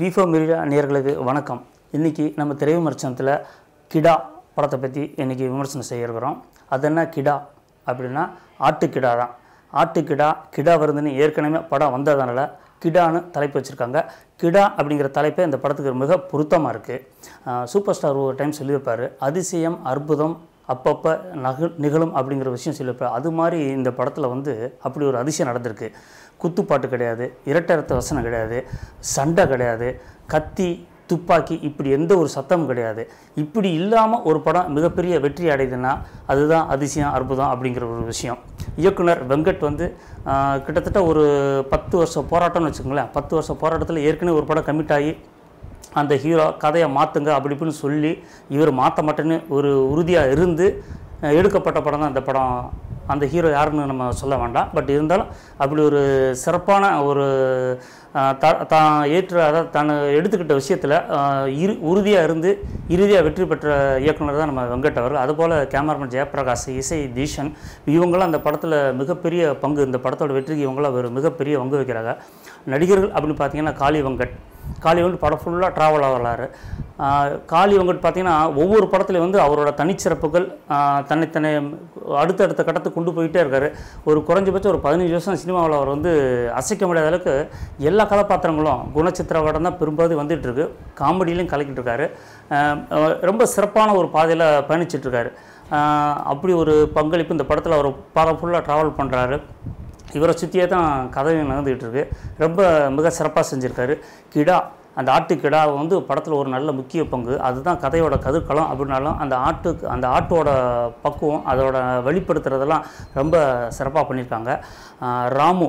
வீஃபோ media நேயர்களுக்கு வணக்கம். இன்றைக்கி நம்ம திரை விமர்சனத்தில் கிடா படத்தை பற்றி இன்றைக்கி விமர்சனம் செய்ய இருக்கிறோம். அது என்ன கிடா அப்படின்னா ஆட்டுக்கிடா தான். ஆட்டுக்கிடா கிடா வருதுன்னு ஏற்கனவே படம் வந்ததுனால கிடான்னு தலைப்பு வச்சுருக்காங்க. கிடா அப்படிங்கிற தலைப்பே இந்த படத்துக்கு மிக பொருத்தமாக இருக்குது. சூப்பர் ஸ்டார் ஒரு டைம் சொல்லியிருப்பார், அதிசயம் அற்புதம் அப்பப்போ நிகழும் அப்படிங்கிற விஷயம் சொல்லியிருப்பார். அது மாதிரி இந்த படத்தில் வந்து அப்படி ஒரு அதிசயம் நடந்திருக்கு. குத்துப்பாட்டு கிடையாது, இரட்டை ரத்த வசனம் கிடையாது, சண்டை கிடையாது, கத்தி துப்பாக்கி இப்படி எந்த ஒரு சத்தமும் கிடையாது. இப்படி இல்லாமல் ஒரு படம் மிகப்பெரிய வெற்றி அடையுதுன்னா அதுதான் அதிசயம் அற்புதம் அப்படிங்கிற ஒரு விஷயம். இயக்குனர் வெங்கட் வந்து கிட்டத்தட்ட ஒரு 10 வருஷம் போராட்டம்னு வச்சுக்கோங்களேன். 10 வருஷம் போராட்டத்தில் ஏற்கனவே ஒரு படம் கமிட் ஆகி அந்த ஹீரோ கதையை மாற்றுங்க அப்படி இப்படின்னு சொல்லி இவர் மாற்ற மாட்டேன்னு ஒரு உறுதியாக இருந்து எடுக்கப்பட்ட படம் தான் இந்த படம். அந்த ஹீரோ யாருன்னு நம்ம சொல்ல வேண்டாம், பட் இருந்தாலும் அப்படி ஒரு சிறப்பான ஒரு தான் ஏற்று அதாவது தான் எடுத்துக்கிட்ட விஷயத்தில் உறுதியாக இருந்து இறுதியாக வெற்றி பெற்ற இயக்குனர் தான் நம்ம வெங்கட் அவர்கள். அதுபோல் கேமராமேன் ஜெயபிரகாஷ், இசை தீஷன், இவங்களாம் அந்த படத்தில் மிகப்பெரிய பங்கு, இந்த படத்தோட வெற்றிக்கு இவங்களாம் ஒரு மிகப்பெரிய பங்கு வைக்கிறாங்க. நடிகர்கள் அப்படின்னு பார்த்தீங்கன்னா காளி வெங்கட் படம் ஃபுல்லாக ட்ராவல் ஆகலாரு. காளி வெங்கட் பார்த்திங்கன்னா ஒவ்வொரு படத்துலையும் வந்து அவரோட தனிச்சிறப்புகள் தன்னைத்தனை அடுத்தடுத்த கட்டத்துக்கு கொண்டு போயிட்டே இருக்கார். ஒரு குறைஞ்சபட்சம் ஒரு 15 வருஷம் சினிமாவில் அவர் வந்து அசைக்க முடியாத அளவுக்கு எல்லா கதாபாத்திரங்களும் குணச்சித்திரவாடம் தான் பெரும்பாவது வந்துகிட்ருக்கு. காமெடியிலையும் கலக்கிட்டு இருக்காரு. ரொம்ப சிறப்பான ஒரு பாதையில் பயணிச்சிட்ருக்காரு. அப்படி ஒரு பங்களிப்பு இந்த படத்தில் அவர் படம் ஃபுல்லாக ட்ராவல் பண்ணுறாரு. இவரை சுற்றியே தான் கதையும் நடந்துகிட்ருக்கு. ரொம்ப மிக சிறப்பாக செஞ்சுருக்காரு. கிடா, அந்த ஆட்டுக்கிடா வந்து படத்தில் ஒரு நல்ல முக்கிய பங்கு. அதுதான் கதையோட கதிர்காலம் அப்படின்னாலும் அந்த ஆட்டோட பக்குவம் அதோட வெளிப்படுத்துறதெல்லாம் ரொம்ப சிறப்பாக பண்ணியிருக்காங்க. ராமு,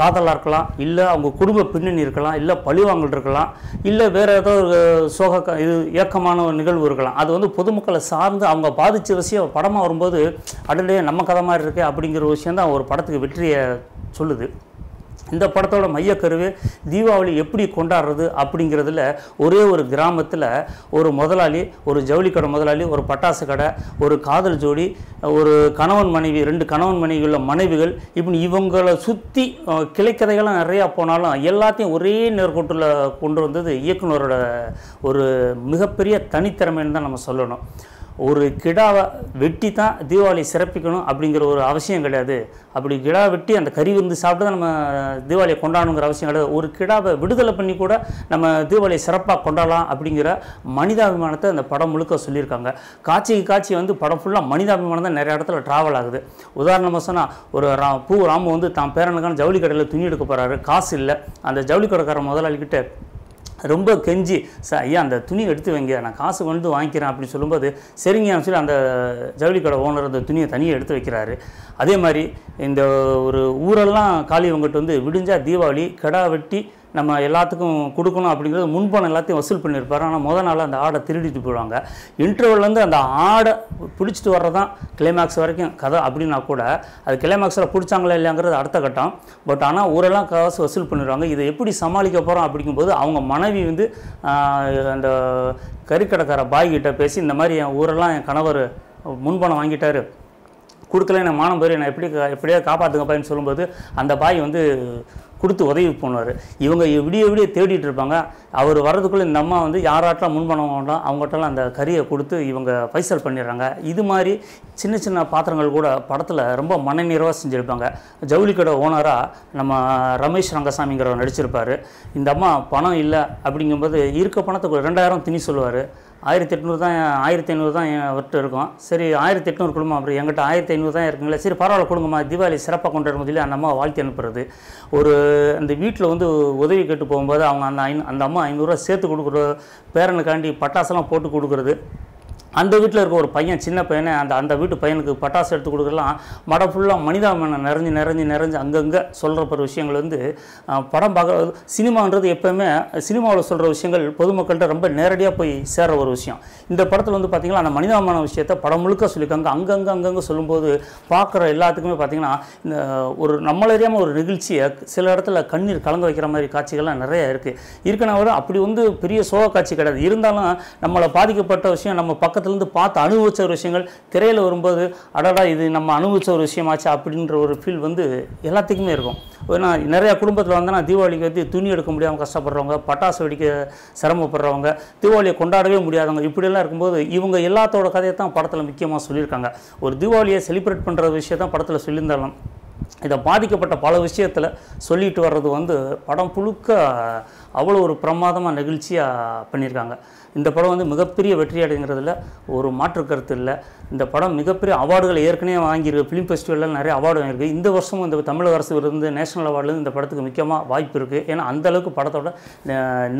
காதலாக இருக்கலாம், இல்லை அவங்க குடும்ப பின்னணி இருக்கலாம், இல்லை பழிவாங்கல் இருக்கலாம், இல்லை வேறு ஏதோ ஒரு சோக ஏக்கமான ஒரு நிகழ்வு இருக்கலாம். அது வந்து பொதுமக்களை சார்ந்து அவங்க பாதித்த விஷயம் படமாக வரும்போது அடலே நம்ம கதை மாதிரி இருக்குது அப்படிங்கிற விஷயந்தான் ஒரு படத்துக்கு வெற்றியை சொல்லுது. இந்த படத்தோட மையக்கருவே தீபாவளி எப்படி கொண்டாடுறது அப்படிங்கிறதுல ஒரே ஒரு கிராமத்தில் ஒரு முதலாளி, ஒரு ஜவுளி கடை முதலாளி, ஒரு பட்டாசு கடை, ஒரு காதல் ஜோடி, ஒரு கணவன் மனைவி, 2 கணவன் மனைவி உள்ள மனைவிகள், இப்படி இவங்களை சுற்றி கிளைக்கதைகள்லாம் நிறையா போனாலும் எல்லாத்தையும் ஒரே நேர்கோட்டில் கொண்டு வந்தது இயக்குனரோட ஒரு மிகப்பெரிய தனித்திறமைன்னு தான் நம்ம சொல்லணும். ஒரு கிடாவை வெட்டி தான் தீபாவளி சிறப்பிக்கணும் அப்படிங்கிற ஒரு அவசியம் கிடையாது. அப்படி கிடா வெட்டி அந்த கறி விருந்து சாப்பிட்டு தான் நம்ம தீபாவளியை கொண்டாடணுங்கிற அவசியம் கிடையாது. ஒரு கிடாவை விடுதலை பண்ணி கூட நம்ம தீபாவளியை சிறப்பாக கொண்டாடலாம் அப்படிங்கிற மனிதாபிமானத்தை அந்த படம் முழுக்க சொல்லியிருக்காங்க. காட்சிக்கு காட்சி வந்து படம் ஃபுல்லாக மனிதாபிமானம் தான் நிறைய இடத்துல ட்ராவல் ஆகுது. உதாரணமாக சொன்னால் ஒரு பூராமு வந்து தான் பேரனுக்கான ஜவுளி கடையில் துணி எடுக்க போகிறாரு. காசு இல்லை. அந்த ஜவுளி கடைக்கார முதலாளிக்கிட்ட ரொம்ப கெஞ்சி, ஐயா அந்த துணி எடுத்து வைங்க, நான் காசு வந்து வாங்கிக்கிறேன் அப்படின்னு சொல்லும்போது சரிங்க சொல்லி அந்த ஜவுளி கடை ஓனர் அந்த துணியை தனியாக எடுத்து வைக்கிறாரு. அதே மாதிரி இந்த ஒரு ஊரெல்லாம் காளி வெங்கட் வந்து விடிஞ்சால் தீபாவளி கடா வெட்டி நம்ம எல்லாத்துக்கும் கொடுக்கணும் அப்படிங்கிறது முன்பணம் எல்லாத்தையும் வசூல் பண்ணியிருப்பார். ஆனால் முதல் நாள் அந்த ஆடை திருடிட்டு போயிடுவாங்க. இன்டர்வல்லேருந்து அந்த ஆடை பிடிச்சிட்டு வர்றதான் கிளைமேக்ஸ் வரைக்கும் கதை அப்படின்னா கூட அது கிளைமேக்ஸில் பிடிச்சாங்களா இல்லையாங்கிறது அடுத்த கட்டம். பட் ஆனால் ஊரெல்லாம் காசு வசூல் பண்ணிடுவாங்க. இதை எப்படி சமாளிக்க போகிறோம் அப்படிங்கும்போது அவங்க மனைவி வந்து அந்த கறிக்கடைக்கார பாய்கிட்ட பேசி, இந்த மாதிரி என் ஊரெல்லாம் என் கணவர் முன்பணம் வாங்கிட்டார், கொடுக்கல, என்ன மானம் போய் என்னை எப்படியா காப்பாற்றுங்கப்பான்னு சொல்லும்போது அந்த பாய் வந்து கொடுத்து உதவி பண்ணுவார். இவங்க விடிய விடிய தேடிட்டு இருப்பாங்க. அவர் வர்றதுக்குள்ளே இந்த அம்மா வந்து யாராட்டெலாம் முன்பணம் அவங்ககிட்டலாம் அந்த கறியை கொடுத்து இவங்க பைசல் பண்ணிடுறாங்க. இது மாதிரி சின்ன சின்ன பாத்திரங்கள் கூட படத்தில் ரொம்ப மனநிறைவாக செஞ்சுருப்பாங்க. ஜவுளிக்கடை ஓனராக நம்ம ரமேஷ் ரங்கசாமிங்கிறவர் நடிச்சிருப்பார். இந்த அம்மா பணம் இல்லை அப்படிங்கும்போது இருக்க பணத்துக்கு 2000 திணி சொல்லுவார். 1800 தான் 1500 தான் என்கிட்ட இருக்கும். சரி 1800 கொடுமா, அப்படி என்கிட்ட 1500 தான் இருக்குங்களா, சரி பரவாயில்ல கொடுங்கம்மா, தீபாவளி சிறப்பாக கொண்டாடுங்க சொல்லி அந்த அம்மா வாழ்த்தி அனுப்புறது. ஒரு அந்த வீட்டில் வந்து உதவி கேட்டு போகும்போது அவங்க அந்த அம்மா 500 சேர்த்து கொடுக்குறது, பேரனுக்காண்டி பட்டாசெல்லாம் போட்டு கொடுக்குறது, அந்த வீட்ல இருக்க ஒரு பையன் சின்ன பையனே அந்த வீட்டு பையனுக்கு பட்டாசு எடுத்து கொடுக்கலாம் மட ஃபுல்லா மனிதாமன நிறைஞ்சி நிறைஞ்சி நிறைஞ்சி அங்கங்க சொல்றப்பற விஷயங்கள் வந்து படம் பார்க்க சினிமான்றது எப்பவுமே சினிமாவுல சொல்ற விஷயங்கள் பொதுமக்கள்கிட்ட ரொம்ப நேரடியா போய் சேர ஒரு விஷயம் இந்த படத்துல வந்து பாத்தீங்கன்னா அந்த மனிதாமன விஷயத்தை படம் முழுக்க சொல்லிக்காங்க அங்கங்க அங்கங்க சொல்லும்போது பார்க்குற எல்லாத்துக்குமே பாத்தீங்கன்னா ஒரு நம்மளேரியாம ஒரு நிகழ்ச்சிய சில இடத்துல கண்ணீர் கலங்க வைக்கிற மாதிரி காட்சிகள் நிறைய இருக்கு இருக்கனவர அப்படி வந்து பெரிய சோக காட்சி கிடையாது இருந்தாலும் நம்மள பாதிக்கப்பட்ட விஷயம் நம்ம பக்க இருந்து பார்த்து அனுபவிச்ச ஒரு விஷயங்கள் திரையில வரும்போது அடடா இது நம்ம அனுபவிச்ச ஒரு விஷயமாச்சு அப்படின்ற ஒரு ஃபீல் வந்து எல்லாத்துக்குமே இருக்கும் ஏன்னா நிறைய குடும்பத்துல வந்தா தீபாவளிக்கு வந்து துணி எடுக்க முடியாம கஷ்டப்படுறவங்க பட்டாசு வெடிக்க சிரமப்படுறவங்க தீபாவளியை கொண்டாடவே முடியாதவங்க இப்படி எல்லாம் இருக்கும்போது இவங்க எல்லாத்தோட கதையை தான் படத்துல முக்கியமா சொல்லிருக்காங்க ஒரு தீபாவளியை செலிப்ரேட் பண்ற விஷயம் தான் படத்துல சொல்லியிருந்தாலும் இத பாதிக்கப்பட்ட பல விஷயத்துல சொல்லிட்டு வர்றது வந்து படம் புழுக்க அவ்வளவு ஒரு பிரமாதமா நெகிழ்ச்சியா பண்ணிருக்காங்க இந்த படம் வந்து மிகப்பெரிய வெற்றி அடைங்கிறதுல ஒரு மாற்று கருத்து இல்ல இந்த படம் மிகப்பெரிய அவார்டுகளை ஏற்கனவே வாங்கி இருக்கு ஃபிலிம் ஃபெஸ்டிவல்ல நிறைய அவார்டு வாங்கிருக்கு இந்த வருஷமும் இந்த தமிழக அரசு விருது நேஷனல் அவார்டுல இந்த படத்துக்கு முக்கியமா வாய்ப்பு இருக்கு ஏன்னா அந்த அளவுக்கு படத்தோட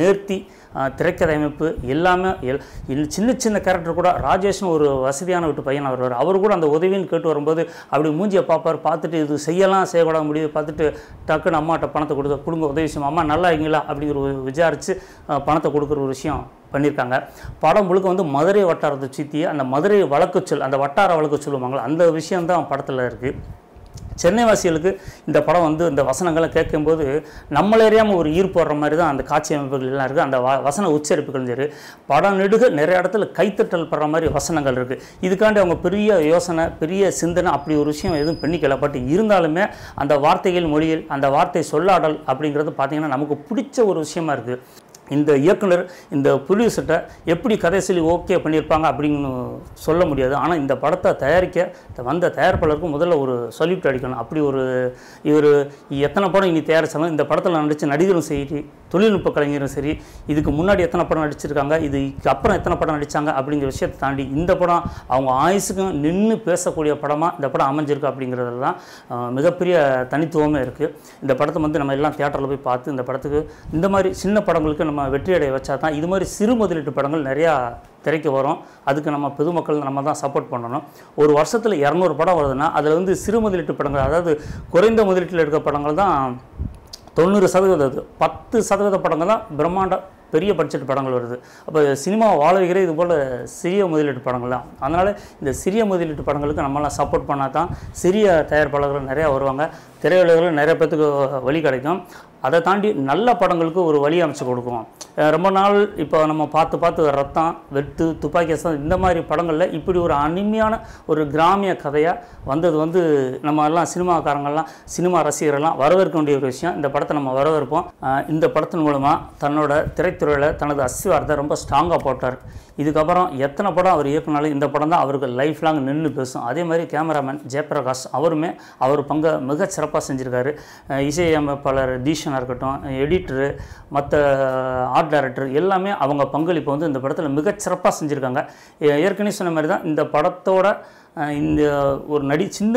நேர்த்தி திரைக்கதை அமைப்பு எல்லாமே சின்ன சின்ன கரெக்டர் கூட ராஜேஷ்னு ஒரு வசதியான விட்டு பையன் வருவார் அவர் கூட அந்த உதவின்னு கேட்டு வரும்போது அப்படி மூஞ்சியை பார்ப்பார் பார்த்துட்டு இது செய்யலாம் செய்யக்கூட முடியாது பார்த்துட்டு டக்குன்னு அம்மாட்ட பணத்தை கொடுத்து கொடுங்க உதவி செய்யும் அம்மா நல்லா இருக்கீங்களா அப்படிங்கிற விசாரிச்சு பணத்தை கொடுக்குற ஒரு விஷயம் பண்ணிருக்காங்க படம் முழுக்க வந்து மதுரை வட்டாரத்தை சுற்றி அந்த மதுரை வழக்குச்சொல் அந்த வட்டார வழக்குச்சொல் வாங்கலாம் அந்த விஷயம் தான் படத்தில் இருக்குது சென்னை வாசிகளுக்கு இந்த படம் வந்து இந்த வசனங்களை கேட்கும்போது நம்மளேரியாம ஒரு ஈர்ப்பு வர்ற மாதிரி தான் அந்த காட்சி அமைப்புகள் எல்லாம் இருக்கு அந்த வசன உச்சரிப்புகள் இருக்கு படம் நெடுக நிறைய இடத்துல கைத்தட்டல் படுற மாதிரி வசனங்கள் இருக்கு இதுக்காண்டி அவங்க பெரிய யோசனை பெரிய சிந்தனை அப்படி ஒரு விஷயம் எதுவும் பண்ணிக்கல பட் இருந்தாலுமே அந்த வார்த்தைகள் மொழியில் அந்த வார்த்தை சொல்லாடல் அப்படிங்கிறது பார்த்தீங்கன்னா நமக்கு பிடிச்ச ஒரு விஷயமா இருக்கு இந்த இயக்குனர் இந்த புலிசட்ட எப்படி கதை சொல்லி ஓகே பண்ணியிருப்பாங்க அப்படின்னு சொல்ல முடியாது ஆனால் இந்த படத்தை தயாரிக்க வந்த தயாரிப்பாளருக்கும் முதல்ல ஒரு சல்யூட் அடிக்கணும் அப்படி ஒரு இவர் எத்தனை படம் இனி தயாரித்தாலும் இந்த படத்தில் நடித்த நடிகரும் சரி தொழில்நுட்ப கலைஞரும் சரி இதுக்கு முன்னாடி எத்தனை படம் நடிச்சிருக்காங்க இதுக்கு அப்புறம் எத்தனை படம் நடித்தாங்க அப்படிங்கிற விஷயத்தை தாண்டி இந்த படம் அவங்க ஆயுசுக்கும் நின்று பேசக்கூடிய படமாக இந்த படம் அமைஞ்சிருக்கு அப்படிங்கிறது தான் மிகப்பெரிய தனித்துவமே இருக்குது இந்த படத்தை வந்து நம்ம எல்லாம் தியேட்டரில் போய் பார்த்து இந்த படத்துக்கு இந்த மாதிரி சின்ன படங்களுக்கு நம்ம வெற்றியடைய வச்சா தான் இது மாதிரி சிறு முதலீட்டு படங்கள் நிறையா திரைக்கு வரும் அதுக்கு நம்ம பொதுமக்கள் நம்ம தான் சப்போர்ட் பண்ணணும் ஒரு வருஷத்தில் 200 படம் வருதுன்னா அதில் வந்து சிறு முதலீட்டு படங்கள் அதாவது குறைந்த முதலீட்டில் எடுக்க படங்கள் தான் 90% 10% படங்கள் தான் பிரம்மாண்ட பெரிய பட்ஜெட் படங்கள் வருது அப்போ சினிமாவை வாழ வைக்கிற இது போல் சிறிய முதலீட்டு படங்கள் தான் அதனால் இந்த சிறிய முதலீட்டு படங்களுக்கு நம்மளாம் சப்போர்ட் பண்ணால் தான் சிறிய தயாரிப்பாளர்கள் நிறையா வருவாங்க திரையுலகில் நிறைய பேர்த்துக்கு வழி கிடைக்கும் அதை தாண்டி நல்ல படங்களுக்கு ஒரு வழி அமைச்சு கொடுக்கும் ரொம்ப நாள் இப்போ நம்ம பார்த்து பார்த்து ரத்தம் வெட்டு துப்பாக்கி சத்தம் இந்த மாதிரி படங்களில் இப்படி ஒரு அனிமையான ஒரு கிராமிய கதையாக வந்தது வந்து நம்ம எல்லாம் சினிமாக்காரங்கள்லாம் சினிமா ரசிகர்கள்லாம் வரவேற்க வேண்டிய ஒரு விஷயம் இந்த படத்தை நம்ம வரவேற்போம் இந்த படத்தின் மூலமாக தன்னோட திரைத்துறையில் தனது அஸ்திவாரத்தை ரொம்ப ஸ்ட்ராங்காக போட்டார் இதுக்கப்புறம் எத்தனை படம் அவர் இயக்குனாலும் இந்த படம் தான் அவருக்கு லைஃப் லாங் நின்று பேசும் அதே மாதிரி கேமராமேன் ஜெயபிரகாஷ் அவருமே அவர் பங்கை மிகச்சிறப்பாக செஞ்சுருக்காரு இசையமைப்பாளர் தீஷனாக இருக்கட்டும் எடிட்டரு மற்ற ஆர்ட் டைரக்டர் எல்லாமே அவங்க பங்களிப்பு வந்து இந்த படத்தில் மிகச்சிறப்பாக செஞ்சுருக்காங்க ஏற்கனவே சொன்ன மாதிரி தான் இந்த படத்தோட இந்த ஒரு சின்ன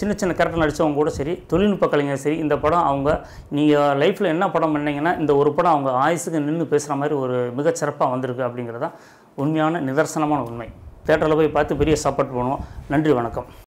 சின்ன கேரக்டர் நடித்தவங்க கூட சரி தொழில்நுட்ப கலைஞர் சரி இந்த படம் அவங்க நீங்கள் லைஃப்பில் என்ன படம் பண்ணிங்கன்னா இந்த ஒரு படம் அவங்க ஆயுசுக்கு நின்று பேசுகிற மாதிரி ஒரு மிகச்சிறப்பாக வந்திருக்கு அப்படிங்கிறதான் உண்மையான நிதர்சனமான உண்மை தியேட்டரில் போய் பார்த்து பெரிய சப்போர்ட் பண்ணுவோம் நன்றி வணக்கம்